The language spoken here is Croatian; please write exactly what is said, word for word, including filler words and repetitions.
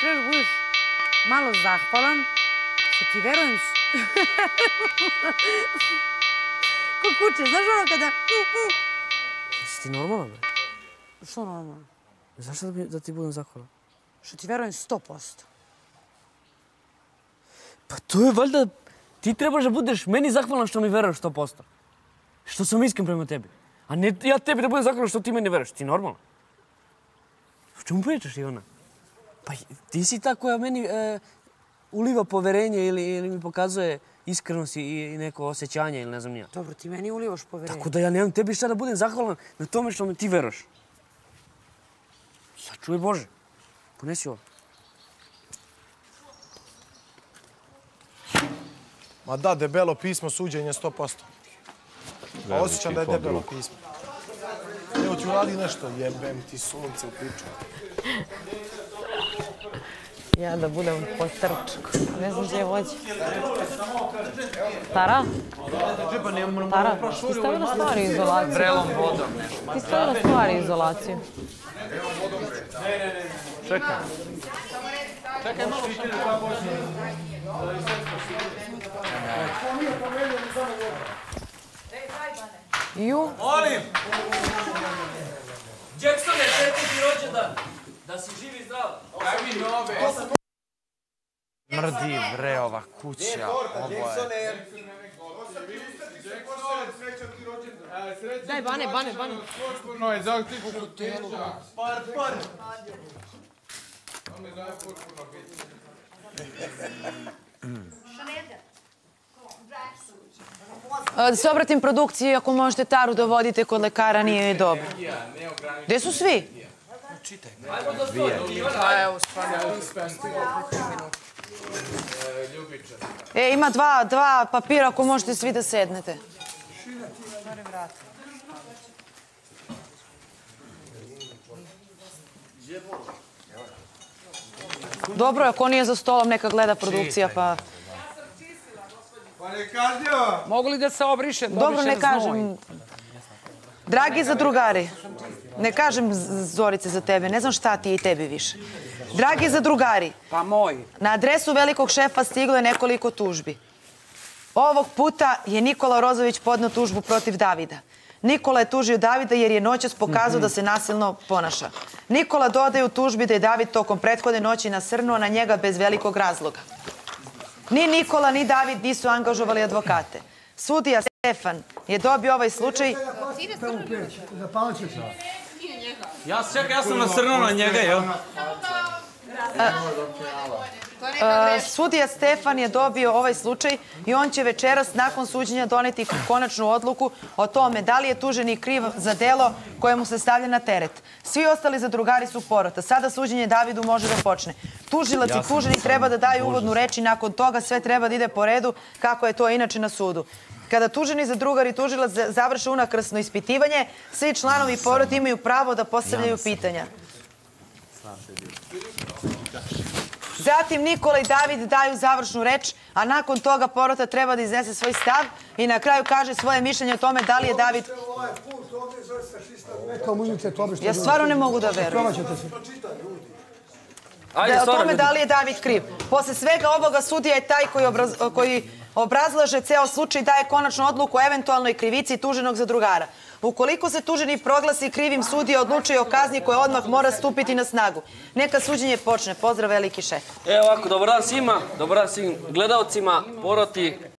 trebaš da budeš malo zahvalan, što ti verujem su. Ko kuće, znaš ono kada... Si ti normalan, bre? Što normalan? Znaš da ti budem zahvalan? Što ti verujem sto posto. Pa to je valjda... Ti trebaš da budeš meni zahvalan što mi veruješ sto posto. Što sam iskren prema tebi. A ne ja tebi da budem zahvalan što ti meni veruješ. Ti normalan? O čemu pričaš, Ivana? Pa ti si ta koja meni uliva poverenje ili mi pokazuje iskrenost i neko osjećanje ili ne znam ni ja. Dobro, ti meni ulivaš poverenje. Tako da ja nemam tebi šta da budem zahvalan na tome što me ti veruješ. Sačuvaj Bože. Ponesi ovo. Ma da, debelo pismo, suđenje sto posto. A osjećam da je debelo pismo. Evo ti uradi nešto, jebem ti sunce u piču. Ja da budem po trčku. Ne znam gdje je vođa. Tara? Tara, ti stavila stvari u izolaciju. Vrelom vodom. Ti stavila stvari u izolaciju. Čekaj. Čekaj malo što koja božnja. Ju? Molim! Jacksone, sreći ti rođendan! Da si živ i zdrav! Kakvi nove! Mrdi bre ova kuća, ovo je... Daj, Bane, Bane, Bane! Par, par! Šanelja! Da se obratim produkciji, ako možete Taru dovodite kod lekara, nije dobro. Gde su svi? Čitaj. E, ima dva, dva papira, ako možete svi da sednete. Dobro, ako nije za stolom, neka gleda produkcija, pa... Pa ne kažnjava! Mogu li da se obrišem? Dobro, ne kažem. Dragi zadrugari, ne kažem Zorice za tebe, ne znam šta ti je i tebi više. Dragi zadrugari, na adresu velikog šefa stiglo je nekoliko tužbi. Ovog puta je Nikola Rosić podneo tužbu protiv Davida. Nikola je tužio Davida jer je noćas pokazao da se nasilno ponaša. Nikola dodaje u tužbi da je David tokom prethodne noći nasrnuo na njega bez velikog razloga. Ni Nikola, ni David nisu angažovali advokate. Sudija Stefan je dobio ovaj slučaj... Ja sam nasrnuo na njega, jel? Sudija Stefan je dobio ovaj slučaj i on će večeras nakon suđenja doneti konačnu odluku o tome da li je tuženi kriv za delo koje mu se stavlja na teret. Svi ostali zadrugari su porota. Sada suđenje Davidu može da počne. Tužilac i tuženi treba da daju uvodnu reč i nakon toga sve treba da ide po redu kako je to inače na sudu. Kada tuženi zadrugar i tužilac završe unakrsno ispitivanje, svi članovi porota imaju pravo da postavljaju pitanja. Zatim Nikola i David daju završnu reč, a nakon toga porota treba da iznese svoj stav i na kraju kaže svoje mišljenje o tome da li je David... Ja stvarno ne mogu da verujem. O tome da li je David kriv. Posle svega ovoga sudija je taj koji obrazlaže ceo slučaj i daje konačnu odluku o eventualnoj krivici tuženog zadrugara. Ukoliko se tuženi proglasi krivim, sudija odlučuje o kazni koja odmah mora stupiti na snagu. Neka suđenje počne. Pozdrav, veliki šef. E ovako, dobar dan svima, dobar dan svim gledalcima, poroti.